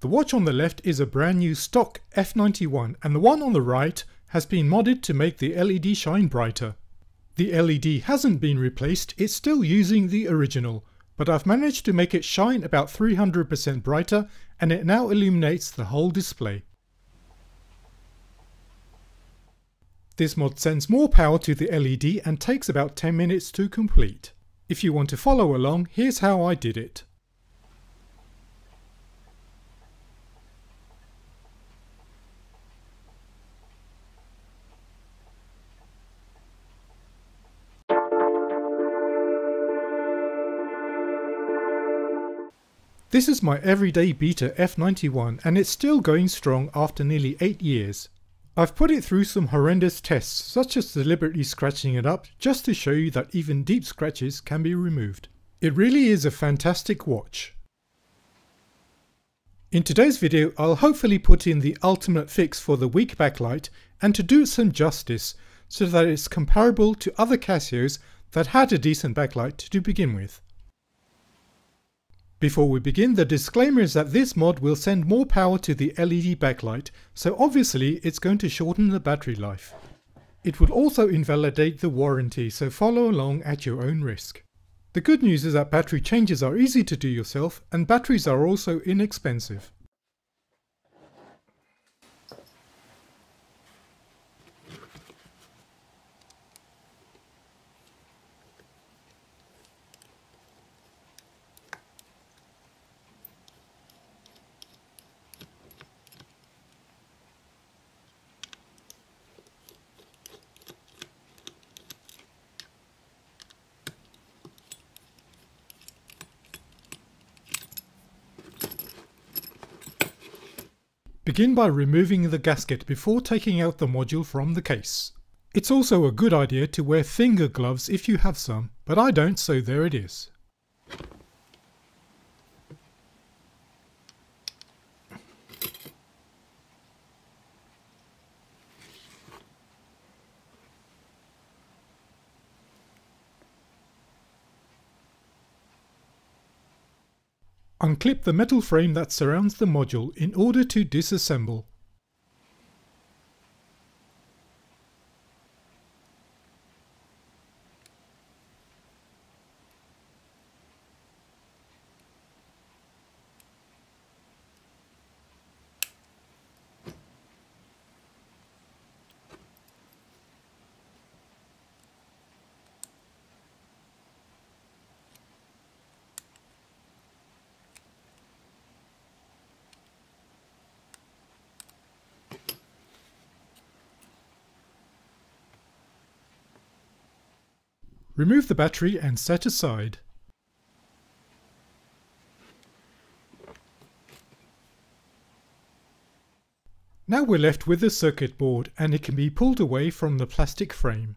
The watch on the left is a brand new stock F91 and the one on the right has been modded to make the LED shine brighter. The LED hasn't been replaced, it's still using the original, but I've managed to make it shine about 300% brighter and it now illuminates the whole display. This mod sends more power to the LED and takes about 10 minutes to complete. If you want to follow along, here's how I did it. This is my everyday beta F91 and it's still going strong after nearly 8 years. I've put it through some horrendous tests, such as deliberately scratching it up just to show you that even deep scratches can be removed. It really is a fantastic watch. In today's video I'll hopefully put in the ultimate fix for the weak backlight and to do it some justice so that it's comparable to other Casios that had a decent backlight to begin with. Before we begin, the disclaimer is that this mod will send more power to the LED backlight, so obviously it's going to shorten the battery life. It will also invalidate the warranty, so follow along at your own risk. The good news is that battery changes are easy to do yourself, and batteries are also inexpensive. Begin by removing the gasket before taking out the module from the case. It's also a good idea to wear finger gloves if you have some, but I don't, so there it is. Unclip the metal frame that surrounds the module in order to disassemble. Remove the battery and set aside. Now we're left with the circuit board and it can be pulled away from the plastic frame.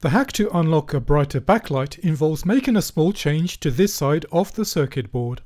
The hack to unlock a brighter backlight involves making a small change to this side of the circuit board.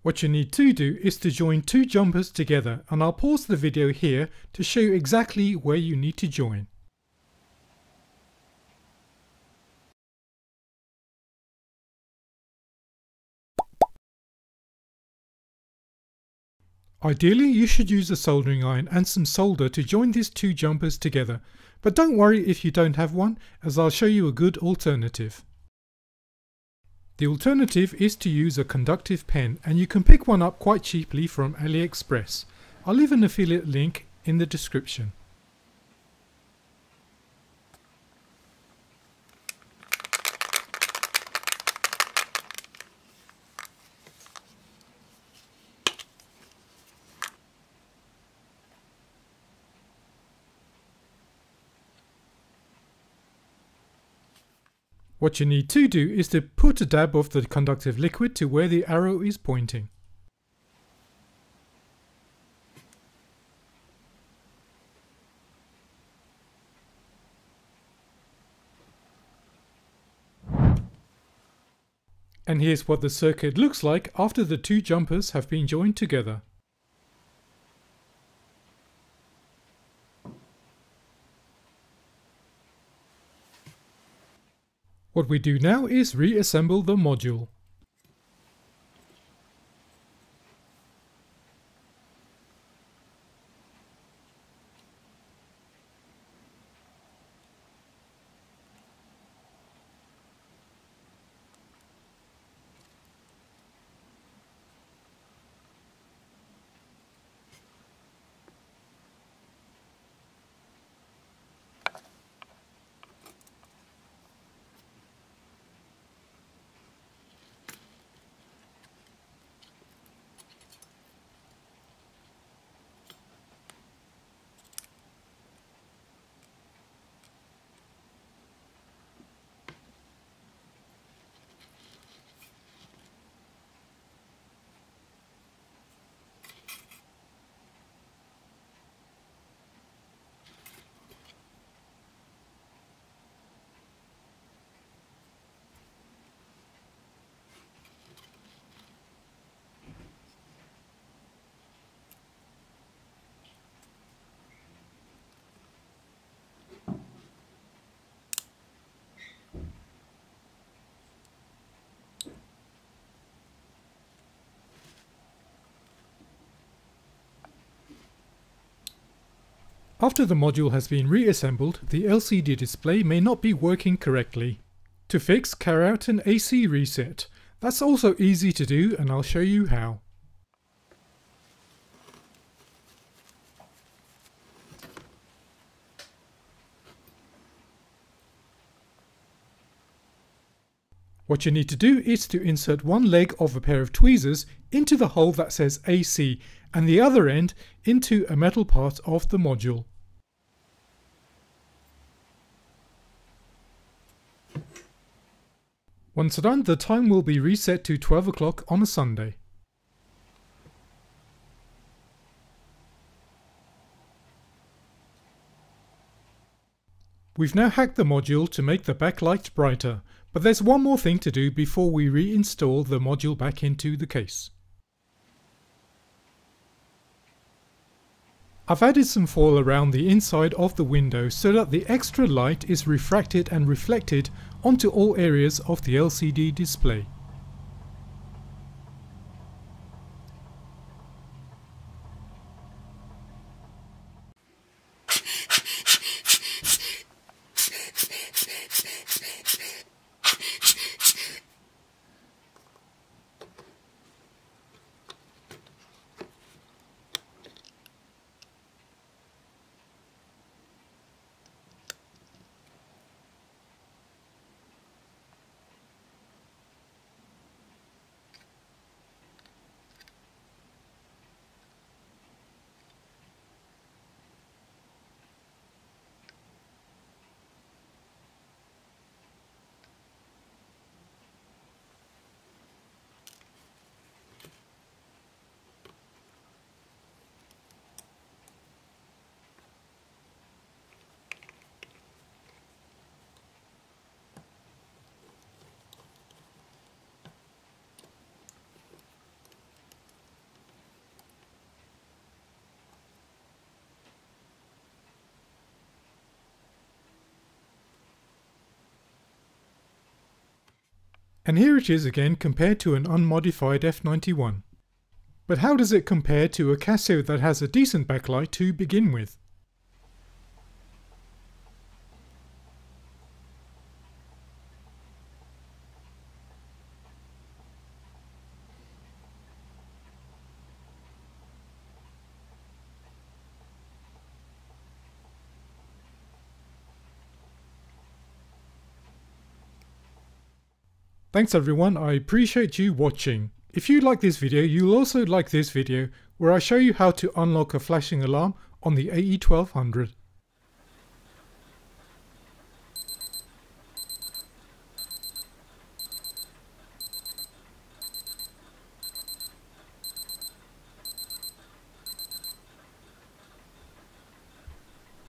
What you need to do is to join two jumpers together, and I'll pause the video here to show you exactly where you need to join. Ideally, you should use a soldering iron and some solder to join these two jumpers together, but don't worry if you don't have one, as I'll show you a good alternative. The alternative is to use a conductive pen, and you can pick one up quite cheaply from AliExpress. I'll leave an affiliate link in the description. What you need to do is to put a dab of the conductive liquid to where the arrow is pointing. And here's what the circuit looks like after the two jumpers have been joined together. What we do now is reassemble the module. After the module has been reassembled, the LCD display may not be working correctly. To fix, carry out an AC reset. That's also easy to do, and I'll show you how. What you need to do is to insert one leg of a pair of tweezers into the hole that says AC and the other end into a metal part of the module. Once done, the time will be reset to 12 o'clock on a Sunday. We've now hacked the module to make the backlight brighter, but there's one more thing to do before we reinstall the module back into the case. I've added some foil around the inside of the window so that the extra light is refracted and reflected onto all areas of the LCD display. And here it is again compared to an unmodified F91. But how does it compare to a Casio that has a decent backlight to begin with? Thanks everyone, I appreciate you watching. If you like this video, you'll also like this video where I show you how to unlock a flashing alarm on the AE1200.